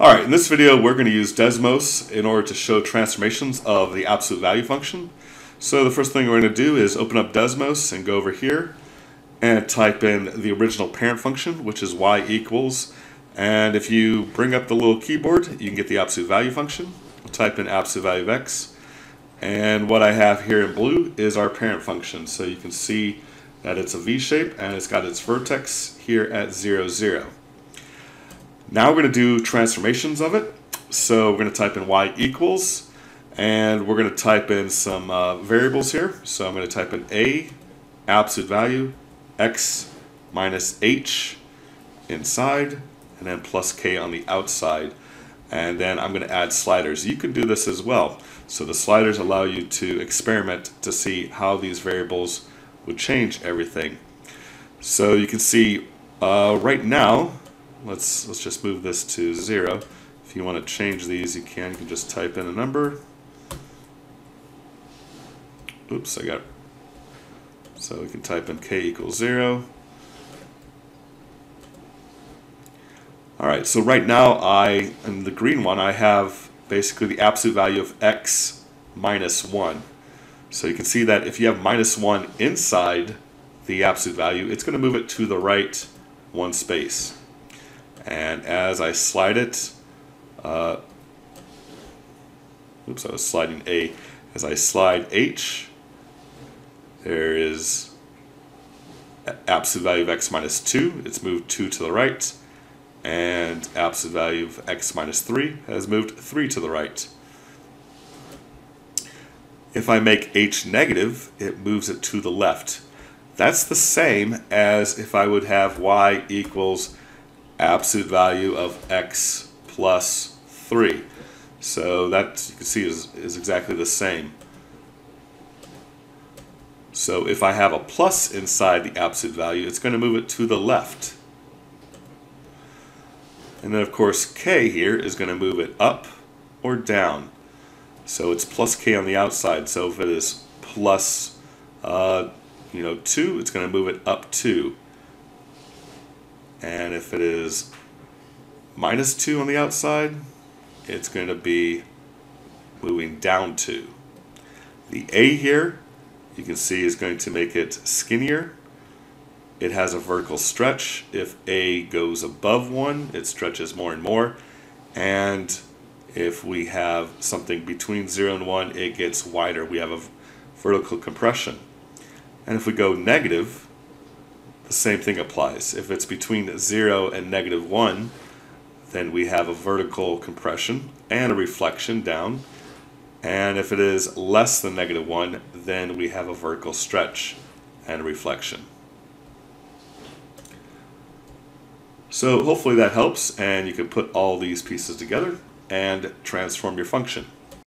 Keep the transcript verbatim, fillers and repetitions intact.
Alright, in this video we're going to use Desmos in order to show transformations of the absolute value function. So the first thing we're going to do is open up Desmos and go over here and type in the original parent function, which is y equals, and if you bring up the little keyboard you can get the absolute value function. Type in absolute value of x, and what I have here in blue is our parent function, so you can see that it's a V-shape and it's got its vertex here at zero, zero. Now we're going to do transformations of it. So we're going to type in y equals, and we're going to type in some uh, variables here. So I'm going to type in a, absolute value, x minus h inside, and then plus k on the outside. And then I'm going to add sliders. You can do this as well. So the sliders allow you to experiment to see how these variables would change everything. So you can see uh, right now, Let's, let's just move this to zero. If you want to change these, you can. You can just type in a number. Oops, I got it. So we can type in k equals zero. Alright, so right now, I, in the green one, I have basically the absolute value of x minus one. So you can see that if you have minus one inside the absolute value, it's going to move it to the right one space. And as I slide it, uh, oops, I was sliding A. As I slide H, there is absolute value of x minus two. It's moved two to the right. And absolute value of x minus three has moved three to the right. If I make H negative, it moves it to the left. That's the same as if I would have y equals absolute value of x plus three. So that, you can see, is, is exactly the same. So if I have a plus inside the absolute value, it's going to move it to the left. And then of course k here is going to move it up or down. So it's plus k on the outside. So if it is plus uh, you know, two, it's going to move it up two. And if it is minus two on the outside, it's going to be moving down two. The a here, you can see, is going to make it skinnier. It has a vertical stretch. If a goes above one, it stretches more and more. And if we have something between zero and one, it gets wider. We have a vertical compression. And if we go negative, the same thing applies. If it's between zero and negative one, then we have a vertical compression and a reflection down. And if it is less than negative one, then we have a vertical stretch and a reflection. So hopefully that helps, and you can put all these pieces together and transform your function.